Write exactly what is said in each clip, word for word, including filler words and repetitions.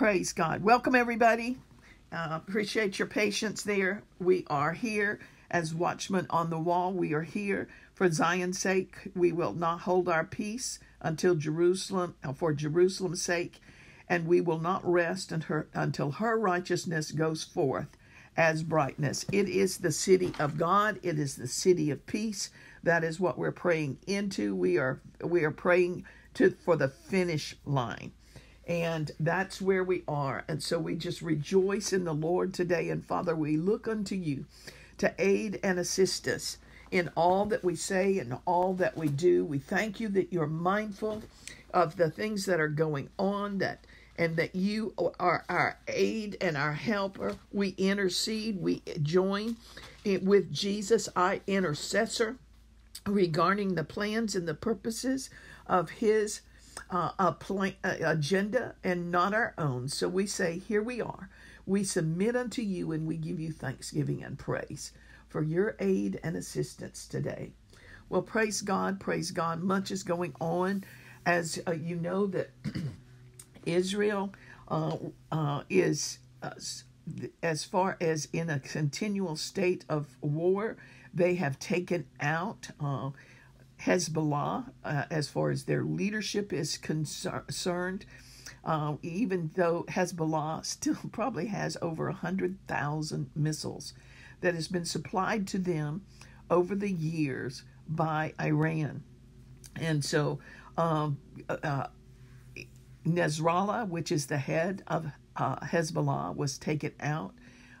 Praise God. Welcome, everybody. Uh, appreciate your patience there. We are here as watchmen on the wall. We are here for Zion's sake. We will not hold our peace until Jerusalem, for Jerusalem's sake, and we will not rest until her righteousness goes forth as brightness. It is the city of God. It is the city of peace. That is what we're praying into. We are we are praying to for the finish line. And that's where we are. And so we just rejoice in the Lord today. And Father, we look unto you to aid and assist us in all that we say and all that we do. We thank you that you're mindful of the things that are going on, that and that you are our aid and our helper. We intercede, we join with Jesus, our intercessor, regarding the plans and the purposes of his uh, a plan, uh, agenda and not our own. So we say, here we are. We submit unto you and we give you thanksgiving and praise for your aid and assistance today. Well, praise God, praise God. Much is going on. As uh, you know that Israel uh, uh, is, uh, as far as in a continual state of war, they have taken out uh, Hezbollah uh, as far as their leadership is concerned, uh, even though Hezbollah still probably has over one hundred thousand missiles that has been supplied to them over the years by Iran. And so um, uh, Nasrallah, which is the head of uh, Hezbollah, was taken out.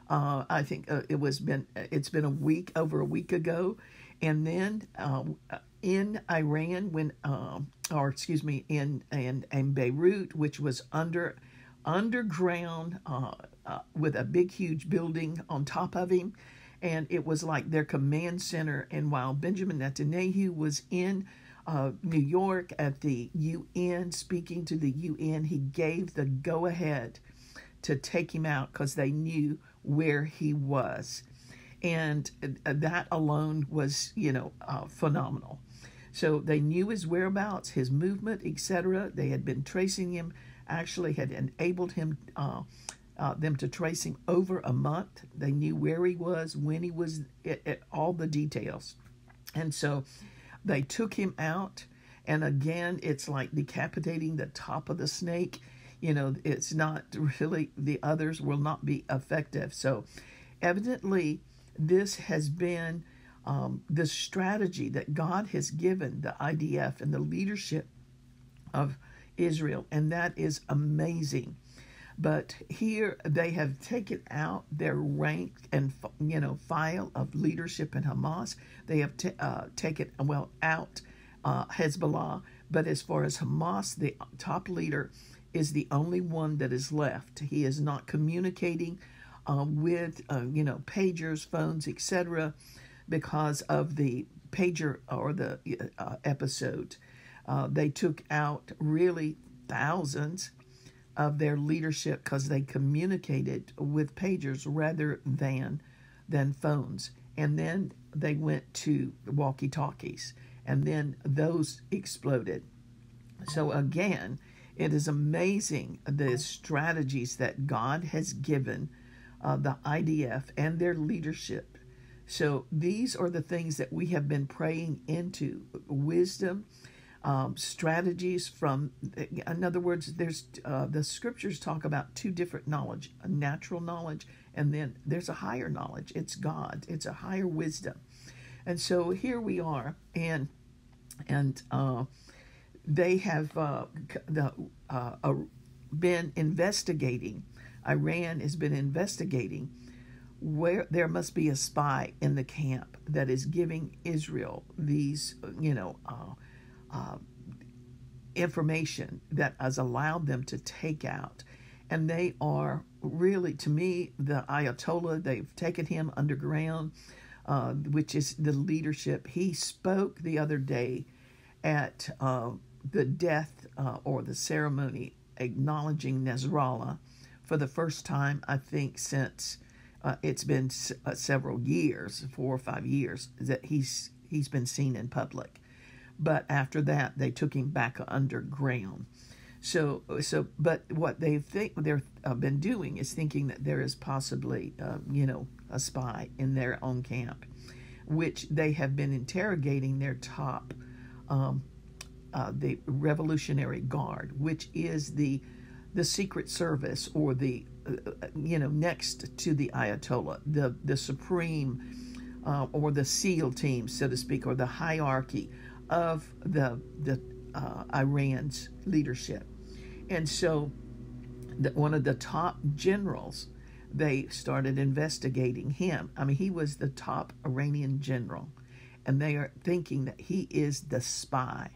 Uh, I think uh, it was been it's been a week over a week ago, and then uh, in Iran, when um, or excuse me, in and and Beirut, which was under underground uh, uh, with a big huge building on top of him, and it was like their command center. And while Benjamin Netanyahu was in Uh, New York at the U N, speaking to the U N, he gave the go-ahead to take him out because they knew where he was. And that alone was, you know, uh, phenomenal. So they knew his whereabouts, his movement, et cetera. They had been tracing him, actually had enabled him, uh, uh, them to trace him over a month. They knew where he was, when he was, it, it, all the details. And so they took him out, and again, it's like decapitating the top of the snake. You know, it's not really, the others will not be effective. So evidently, this has been um, the strategy that God has given the I D F and the leadership of Israel, and that is amazing. But here, they have taken out their rank and, you know, file of leadership in Hamas. They have t uh, taken, well, out uh, Hezbollah. But as far as Hamas, the top leader is the only one that is left. He is not communicating uh, with, uh, you know, pagers, phones, et cetera, because of the pager or the uh, episode. Uh, they took out, really, thousands of their leadership because they communicated with pagers rather than than phones. And then they went to walkie-talkies, and then those exploded. So again, it is amazing the strategies that God has given uh, the I D F and their leadership. So these are the things that we have been praying into: wisdom, Um, strategies from, in other words, there's uh, the scriptures talk about two different knowledge, a natural knowledge, and then there's a higher knowledge. It's God. It's a higher wisdom. And so here we are, and and uh, they have uh, the, uh, uh, been investigating. Iran has been investigating where there must be a spy in the camp that is giving Israel these, you know, uh, Uh, information that has allowed them to take out. And they are really, to me, the Ayatollah, they've taken him underground, uh, which is the leadership. He spoke the other day at uh, the death uh, or the ceremony acknowledging Nasrallah for the first time, I think, since uh, it's been s uh, several years, four or five years, that he's he's been seen in public. But after that, they took him back underground. So, so, but what they think they've uh, been doing is thinking that there is possibly, uh, you know, a spy in their own camp, which they have been interrogating their top, um, uh, the Revolutionary Guard, which is the the Secret Service, or the, uh, you know, next to the Ayatollah, the the supreme, uh, or the SEAL team, so to speak, or the hierarchy of the the uh, Iran's leadership. And so the, one of the top generals, they started investigating him. I mean, he was the top Iranian general, and they are thinking that he is the spy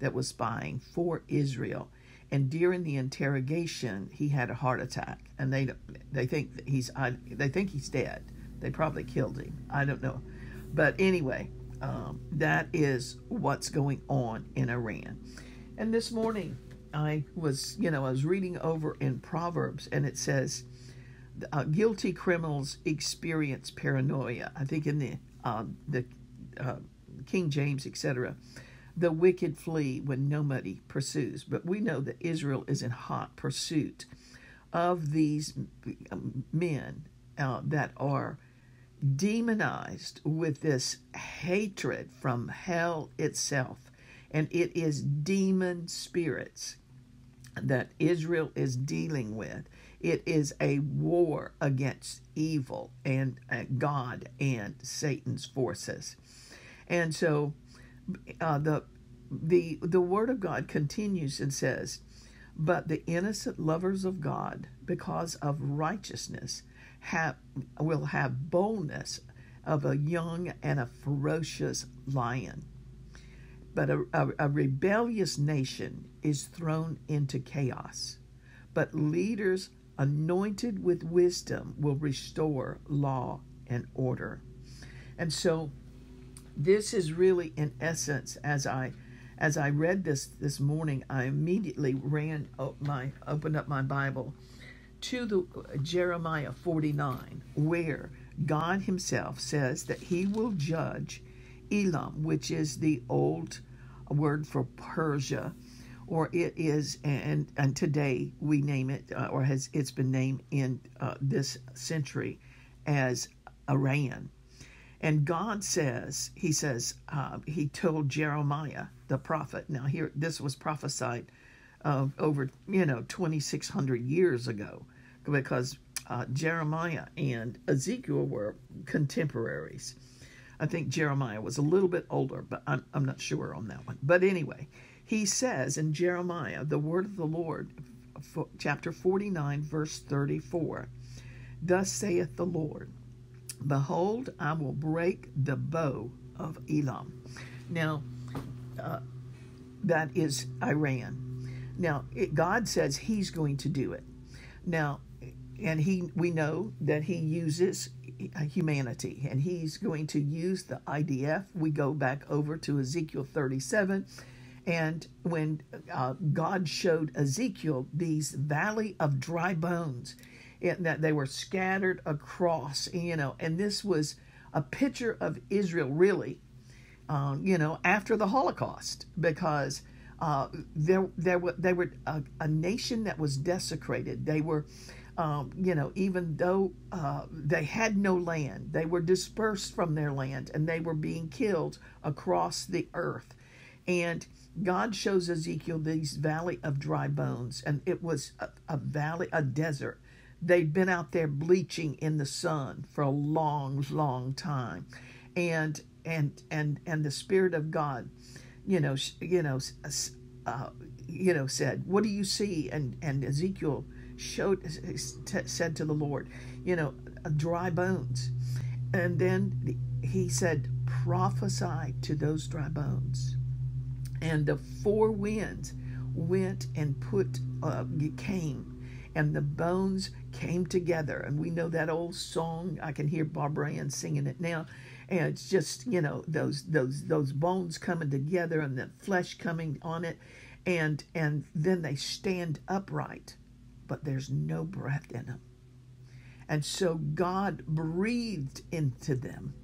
that was spying for Israel. And during the interrogation, he had a heart attack, and they they think that he's they think he's dead. They probably killed him. I don't know, but anyway, um, that is what's going on in Iran. And this morning, I was you know I was reading over in Proverbs, and it says, uh, guilty criminals experience paranoia. I think in the uh, the uh, King James, et cetera. The wicked flee when nobody pursues. But we know that Israel is in hot pursuit of these men uh, that are demonized with this hatred from hell itself. And it is demon spirits that Israel is dealing with. It is a war against evil and uh, God and Satan's forces. And so Uh, the the the word of God continues and says, but the innocent lovers of God, because of righteousness, have will have boldness of a young and a ferocious lion. But a, a, a rebellious nation is thrown into chaos. But leaders anointed with wisdom will restore law and order. And so this is really, in essence, as I, as I read this this morning, I immediately ran up my opened up my Bible to the uh, Jeremiah forty-nine, where God Himself says that He will judge Elam, which is the old word for Persia, or it is, and and today we name it, uh, or has it's been named in uh, this century as Iran. And God says, he says, uh, he told Jeremiah, the prophet. Now here, this was prophesied uh, over, you know, twenty-six hundred years ago, because uh, Jeremiah and Ezekiel were contemporaries. I think Jeremiah was a little bit older, but I'm, I'm not sure on that one. But anyway, he says in Jeremiah, the word of the Lord, chapter forty-nine, verse thirty-four, thus saith the Lord, behold, I will break the bow of Elam. Now, uh, that is Iran. Now, it, God says He's going to do it. Now, and He, we know that He uses humanity, and He's going to use the I D F. We go back over to Ezekiel thirty-seven, and when uh, God showed Ezekiel these valley of dry bones, and that they were scattered across, you know, and this was a picture of Israel, really, um, you know, after the Holocaust, because uh, there, there were, they were a, a nation that was desecrated. They were, um, you know, even though uh, they had no land, they were dispersed from their land, and they were being killed across the earth. And God shows Ezekiel these valley of dry bones, and it was a, a valley, a desert. They'd been out there bleaching in the sun for a long, long time, and and and and the Spirit of God, you know, you know, uh, you know, said, "What do you see?" And and Ezekiel showed said to the Lord, you know, dry bones, and then he said, "Prophesy to those dry bones," and the four winds went and put uh, came. And the bones came together. And we know that old song. I can hear Barbara Ann singing it now. And it's just, you know, those those those bones coming together and the flesh coming on it. And, and then they stand upright. But there's no breath in them. And so God breathed into them.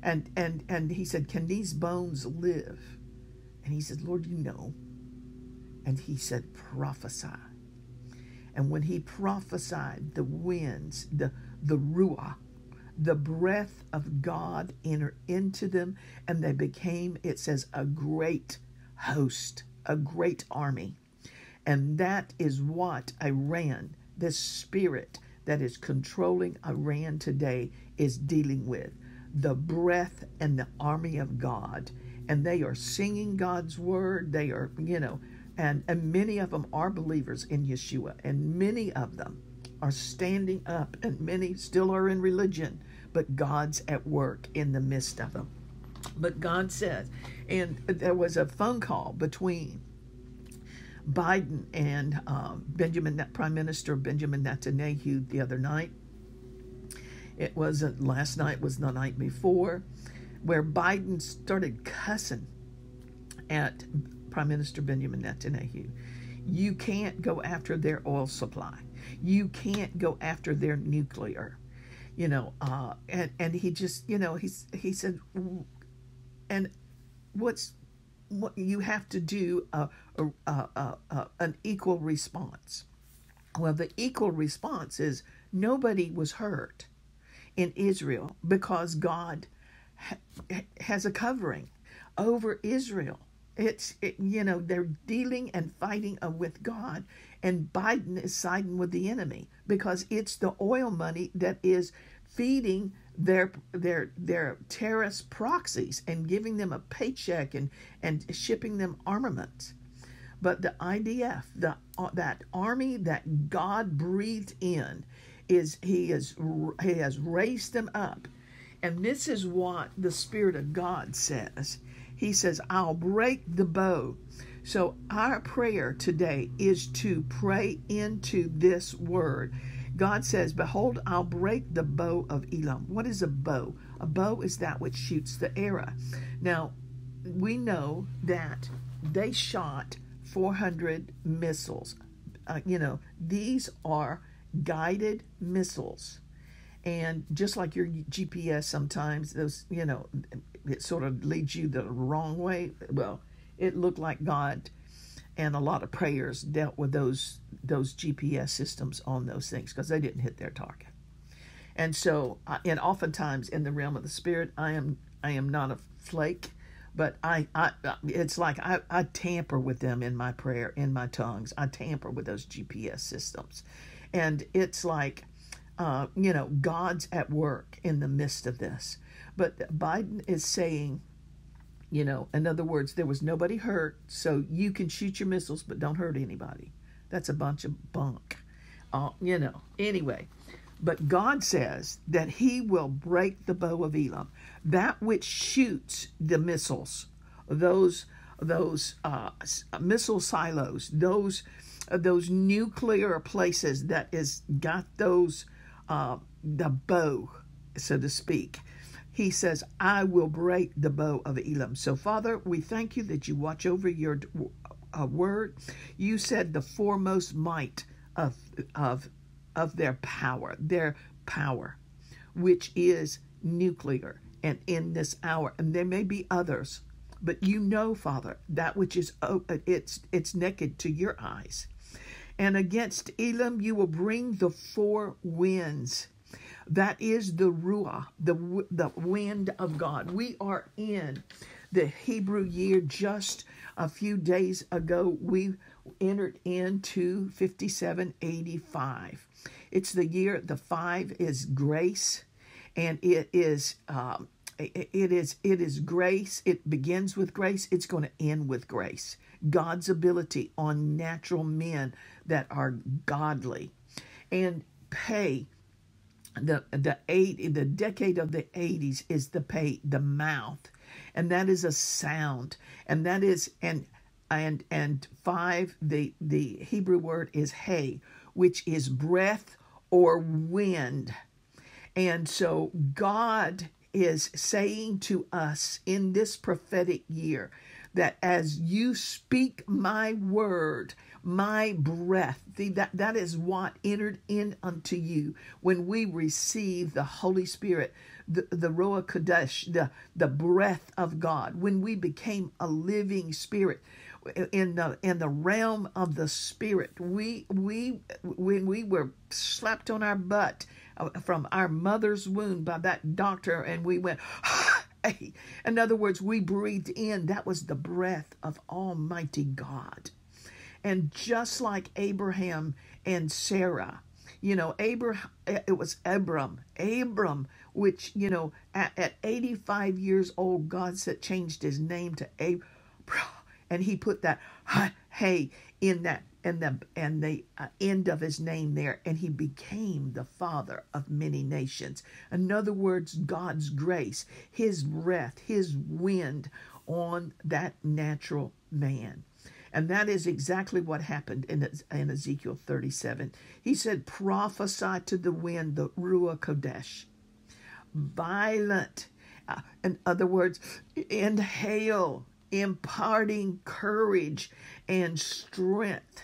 And, and, and he said, can these bones live? And he said, Lord, you know. and he said, prophesy. And when he prophesied, the winds, the, the ruah, the breath of God entered into them, and they became, it says, a great host, a great army. And that is what Iran, this spirit that is controlling Iran today, is dealing with. The breath and the army of God. And they are singing God's word. They are, you know, and, and many of them are believers in Yeshua. And many of them are standing up. And many still are in religion. But God's at work in the midst of them. But God says, and there was a phone call between Biden and um, Benjamin, Prime Minister Benjamin Netanyahu the other night. It wasn't last night, it was the night before, where Biden started cussing at Prime Minister Benjamin Netanyahu. You can't go after their oil supply. You can't go after their nuclear. You know, uh, and, and he just, you know, he's, he said, and what's, what you have to do a, a, a, a, an equal response. Well, the equal response is nobody was hurt in Israel because God ha has a covering over Israel. It's, it, you know, they're dealing and fighting with God, and Biden is siding with the enemy because it's the oil money that is feeding their their their terrorist proxies and giving them a paycheck and, and shipping them armaments. But the I D F, the, uh, that army that God breathed in, is he is he has raised them up. And this is what the Spirit of God says. He says, I'll break the bow. So our prayer today is to pray into this word. God says, behold, I'll break the bow of Elam. What is a bow? A bow is that which shoots the arrow. Now, we know that they shot four hundred missiles. Uh, you know, these are guided missiles, and just like your G P S, sometimes those, you know, it sort of leads you the wrong way. Well, it looked like God and a lot of prayers dealt with those those G P S systems on those things, because they didn't hit their target. And so, and oftentimes in the realm of the spirit, I am I am not a flake, but I, I it's like I, I tamper with them in my prayer, in my tongues. I tamper with those G P S systems. And it's like, uh, you know, God's at work in the midst of this. But Biden is saying, you know, in other words, there was nobody hurt, so you can shoot your missiles, but don't hurt anybody. That's a bunch of bunk, uh, you know, anyway. But God says that he will break the bow of Elam, that which shoots the missiles, those those uh, missile silos, those those nuclear places that is got those, uh, the bow, so to speak. He says, I will break the bow of Elam. So, Father, we thank you that you watch over your uh, word. You said the foremost might of, of, of their power, their power, which is nuclear, and in this hour. And there may be others, but you know, Father, that which is open, it's, it's naked to your eyes. And against Elam, you will bring the four winds. That is the ruah, the, the wind of God. We are in the Hebrew year. Just a few days ago, we entered into fifty-seven eighty-five. It's the year, the five is grace, and it is... Um, It is, it is grace. It begins with grace. It's going to end with grace. God's ability on natural men that are godly. And pay, the, the, eight, the decade of the eighties is the pay, the mouth. And that is a sound. And that is, and and and five, the, the Hebrew word is hay, which is breath or wind. And so God is saying to us in this prophetic year that as you speak my word, my breath, the, that, that is what entered in unto you when we receive the Holy Spirit, the, the Ruach HaKodesh, the, the breath of God, when we became a living spirit. in the in the realm of the spirit. We we when we were slapped on our butt from our mother's womb by that doctor, and we went. In other words, we breathed in. That was the breath of Almighty God. And just like Abraham and Sarah, you know, Abraham, it was Abram, Abram, which, you know, at, at eighty-five years old, God said, changed his name to Abram, and he put that hey in that and the and the uh, end of his name there, and he became the father of many nations. In other words, God's grace, his breath, his wind on that natural man. And that is exactly what happened in, in Ezekiel thirty-seven. He said, prophesy to the wind, the Ruach HaKodesh. Violent, uh, in other words, inhale, imparting courage and strength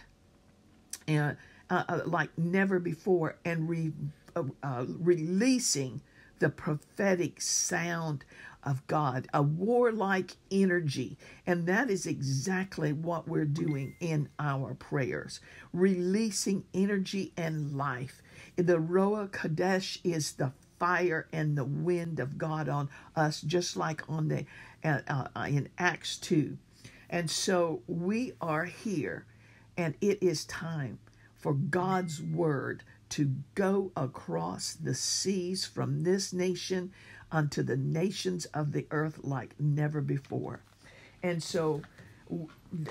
and, uh, uh, like never before, and re, uh, uh, releasing the prophetic sound of God, a warlike energy. And that is exactly what we're doing in our prayers, releasing energy and life. The Ruach HaKodesh is the fire and the wind of God on us, just like on the uh, uh, in Acts two. And so we are here, and it is time for God's word to go across the seas from this nation unto the nations of the earth like never before. And so,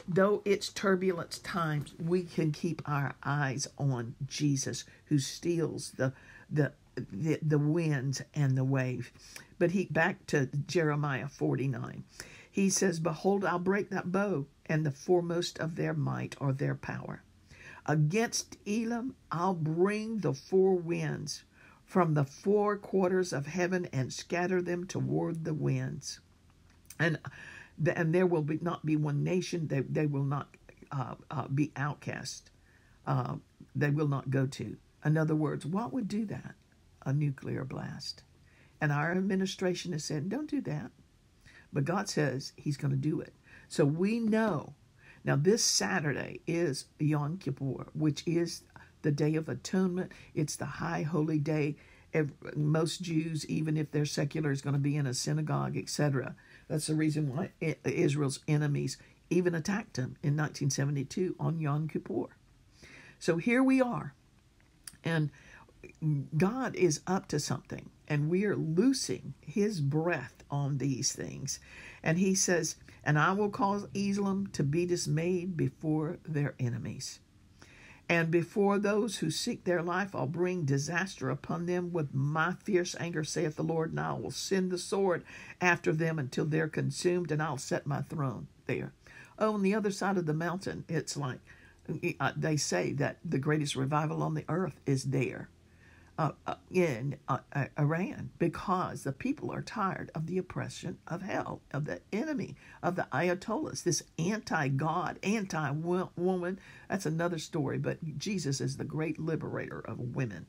though it's turbulent times, we can keep our eyes on Jesus, who steals the the the, the winds and the wave. But he, back to Jeremiah forty-nine, he says, behold, I'll break that bow and the foremost of their might or their power. Against Elam, I'll bring the four winds from the four quarters of heaven and scatter them toward the winds. And, and there will be, not be one nation. They, they will not uh, uh, be outcast. Uh, they will not go to. In other words, what would do that? A nuclear blast. And our administration has said, don't do that. But God says he's going to do it. So we know. Now this Saturday is Yom Kippur, which is the Day of Atonement. It's the high holy day. Every, most Jews, even if they're secular, is going to be in a synagogue, et cetera. That's the reason why Israel's enemies even attacked them in nineteen seventy-two on Yom Kippur. So here we are. And God is up to something. And we are loosing his breath on these things. And he says, and I will cause Elam to be dismayed before their enemies. And before those who seek their life, I'll bring disaster upon them with my fierce anger, saith the Lord, and I will send the sword after them until they're consumed, and I'll set my throne there. Oh, on the other side of the mountain, it's like uh, they say that the greatest revival on the earth is there uh, uh, in uh, uh, Iran, because the people are tired of the oppression of hell, of the enemy, of the Ayatollahs, this anti-God, anti-woman. That's another story, but Jesus is the great liberator of women.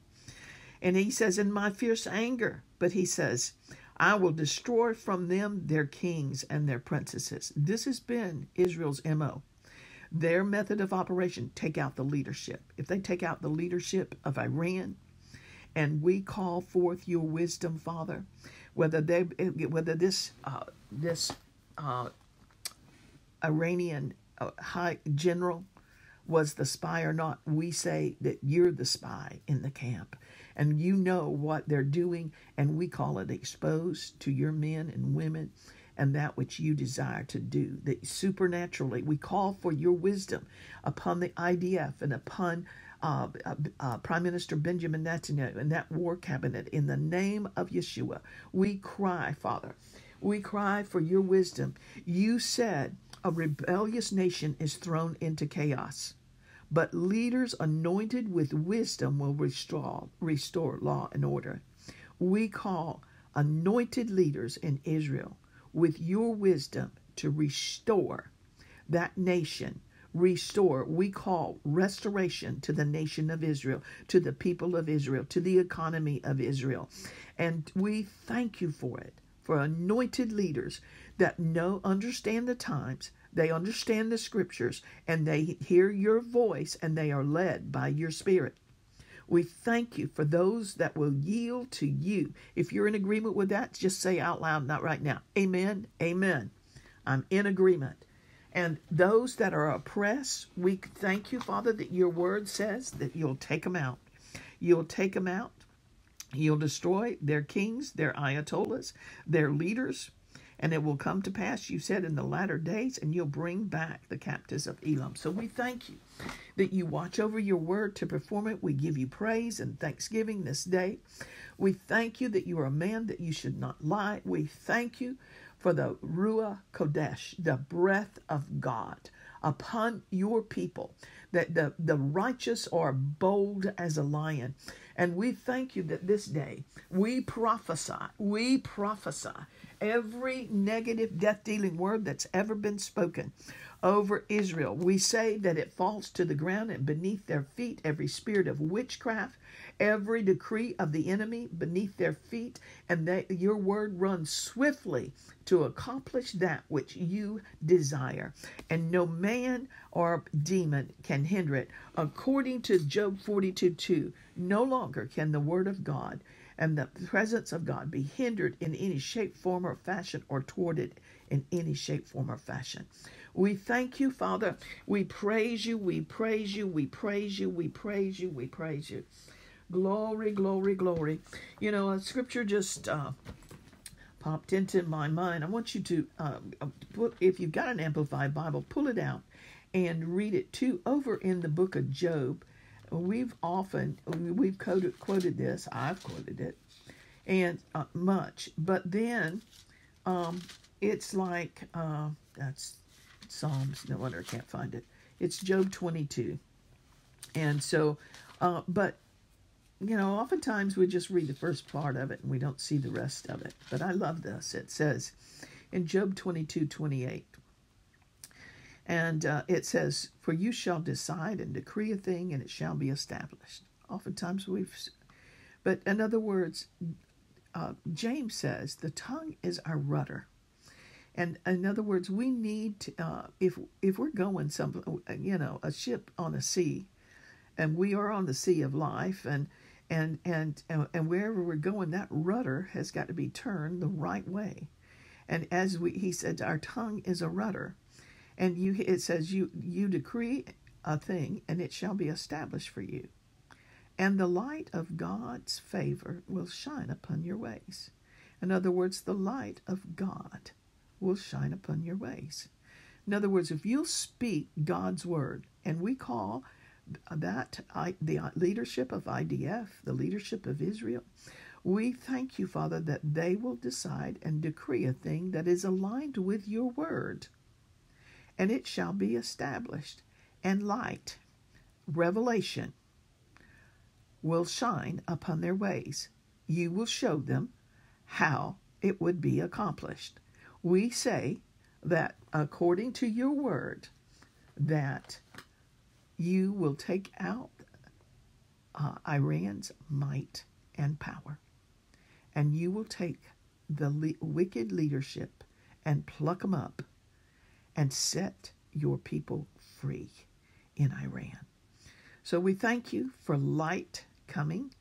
And he says, in my fierce anger, but he says, I will destroy from them their kings and their princesses. This has been Israel's M O. Their method of operation, take out the leadership. If they take out the leadership of Iran, and we call forth your wisdom, Father, whether they, whether this uh, this uh, Iranian uh, high general was the spy or not, we say that you're the spy in the camp, and you know what they're doing, and we call it exposed to your men and women and that which you desire to do. That supernaturally, we call for your wisdom upon the I D F and upon uh, uh, uh, Prime Minister Benjamin Netanyahu and that war cabinet in the name of Yeshua. We cry, Father. We cry for your wisdom. You said, a rebellious nation is thrown into chaos, but leaders anointed with wisdom will restore, restore law and order. We call anointed leaders in Israel with your wisdom to restore that nation. Restore. We call restoration to the nation of Israel, to the people of Israel, to the economy of Israel. And we thank you for it. For anointed leaders that know, understand the times, They understand the scriptures, and they hear your voice, and they are led by your spirit. We thank you for those that will yield to you. If you're in agreement with that, just say out loud, not right now. Amen, amen. I'm in agreement. And those that are oppressed, we thank you, Father, that your word says that you'll take them out. You'll take them out. You'll destroy their kings, their Ayatollahs, their leaders. And it will come to pass, you said, in the latter days, and you'll bring back the captives of Elam. So we thank you that you watch over your word to perform it. We give you praise and thanksgiving this day. We thank you that you are a man that you should not lie. We thank you for the Ruach HaKodesh, the breath of God upon your people, that the, the righteous are bold as a lion. And we thank you that this day we prophesy, we prophesy every negative death-dealing word that's ever been spoken over Israel. We say that it falls to the ground and beneath their feet, every spirit of witchcraft, every decree of the enemy beneath their feet, and that your word runs swiftly to accomplish that which you desire. And no man or demon can hinder it. According to Job forty-two two, no longer can the word of God and the presence of God be hindered in any shape, form, or fashion, or thwarted in any shape, form, or fashion. We thank you, Father. We praise you, we praise you, we praise you, we praise you, we praise you. Glory, glory, glory. You know, a scripture just uh, popped into my mind. I want you to, uh, put, if you've got an Amplified Bible, pull it out and read it too. Over in the book of Job, We've often, we've quoted, quoted this, I've quoted it, and uh, much, but then um, it's like, uh, that's Psalms, no wonder I can't find it. It's Job twenty-two. And so, uh, but, you know, oftentimes we just read the first part of it and we don't see the rest of it. But I love this. It says in Job twenty-two twenty-eight, and uh, it says, "For you shall decide and decree a thing, and it shall be established." Oftentimes we've, but in other words, uh, James says the tongue is our rudder, and in other words, we need to, uh, if if we're going some, you know, a ship on a sea, and we are on the sea of life, and and and and, and wherever we're going, that rudder has got to be turned the right way, and as we, he said, our tongue is a rudder. And you, it says, you, you decree a thing, and it shall be established for you. And the light of God's favor will shine upon your ways. In other words, the light of God will shine upon your ways. In other words, if you speak God's word, and we call that the leadership of I D F, the leadership of Israel, we thank you, Father, that they will decide and decree a thing that is aligned with your word. And it shall be established, and light, revelation, will shine upon their ways. You will show them how it would be accomplished. We say that according to your word, that you will take out uh, Iran's might and power, and you will take the le- wicked leadership and pluck them up, and set your people free in Iran. So we thank you for light coming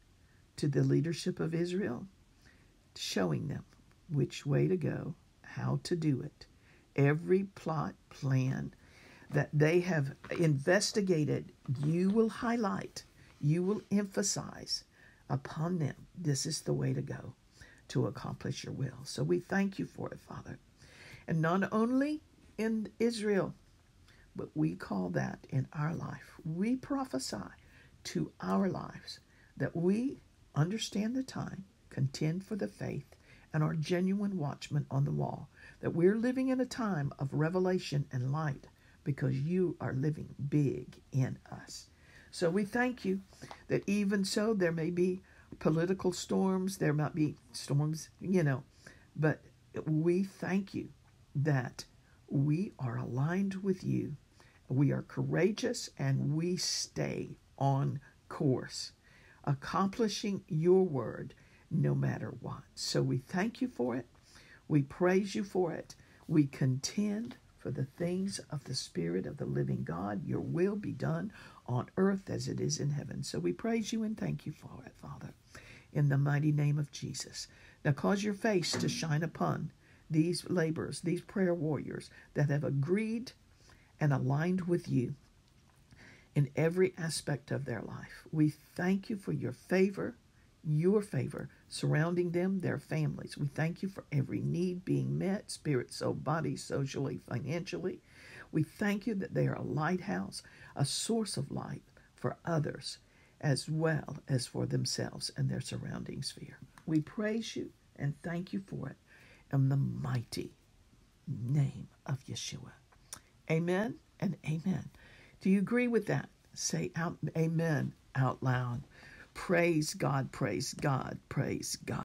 to the leadership of Israel, showing them which way to go, how to do it. Every plot, plan that they have investigated, you will highlight, you will emphasize upon them. This is the way to go to accomplish your will. So we thank you for it, Father. And not only in Israel, but we call that in our life. We prophesy to our lives that we understand the time, contend for the faith, and are genuine watchmen on the wall, that we're living in a time of revelation and light because you are living big in us. So we thank you that even so there may be political storms, there might be storms, you know, but we thank you that we are aligned with you. We are courageous and we stay on course, accomplishing your word no matter what. So we thank you for it. We praise you for it. We contend for the things of the Spirit of the living God. Your will be done on earth as it is in heaven. So we praise you and thank you for it, Father, in the mighty name of Jesus. Now cause your face to shine upon these laborers, these prayer warriors that have agreed and aligned with you in every aspect of their life. We thank you for your favor, your favor surrounding them, their families. We thank you for every need being met, spirit, soul, body, socially, financially. We thank you that they are a lighthouse, a source of light for others as well as for themselves and their surrounding sphere. We praise you and thank you for it in the mighty name of Yeshua. Amen and amen. Do you agree with that? Say out, amen out loud. Praise God, praise God, praise God.